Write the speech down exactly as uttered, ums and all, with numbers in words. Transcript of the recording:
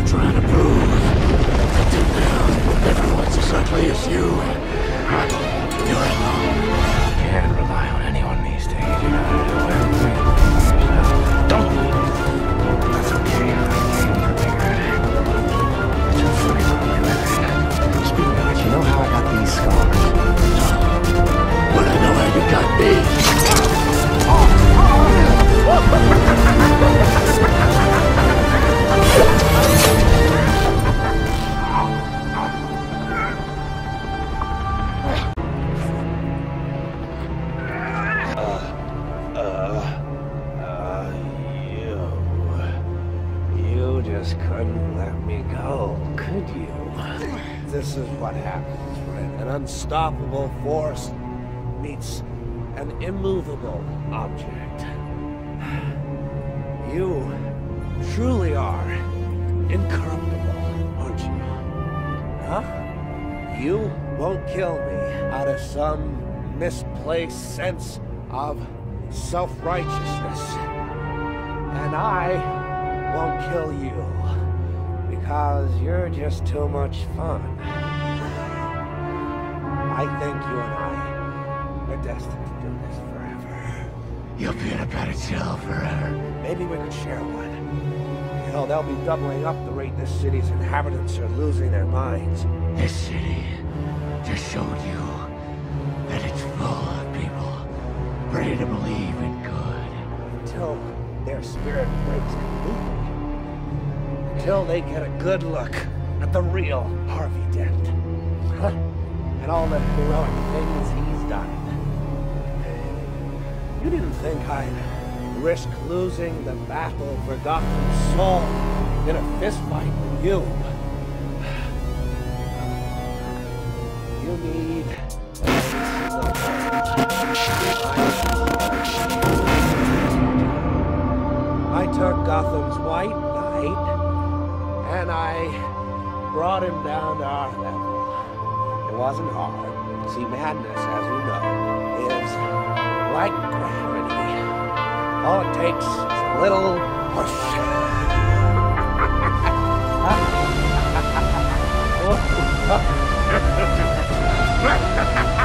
you trying to prove? Everyone's as ugly as you. You're alone. I can't rely on anyone these days. You know, don't. That's okay. I can't figure it out. It's just fucking unrealistic. Speaking of it, you know how I got these scars? No. But I know how you got me. Just couldn't let me go, could you? This is what happens when an unstoppable force meets an immovable object. You truly are incorruptible, aren't you? Huh? You won't kill me out of some misplaced sense of self-righteousness. And I won't kill you, because you're just too much fun. I think you and I are destined to do this forever. You'll be in a padded cell forever. Maybe we could share one. You know, they'll be doubling up the rate this city's inhabitants are losing their minds. This city just showed you that it's full of people ready to believe in good. Until their spirit breaks completely. Until they get a good look at the real Harvey Dent. Huh? And all the heroic things he's done. You didn't think I'd risk losing the battle for Gotham's soul in a fistfight with you. You need I took Gotham's White Knight, and I brought him down to our level. It wasn't hard. See, madness, as we know, is like gravity. All it takes is a little push. Huh?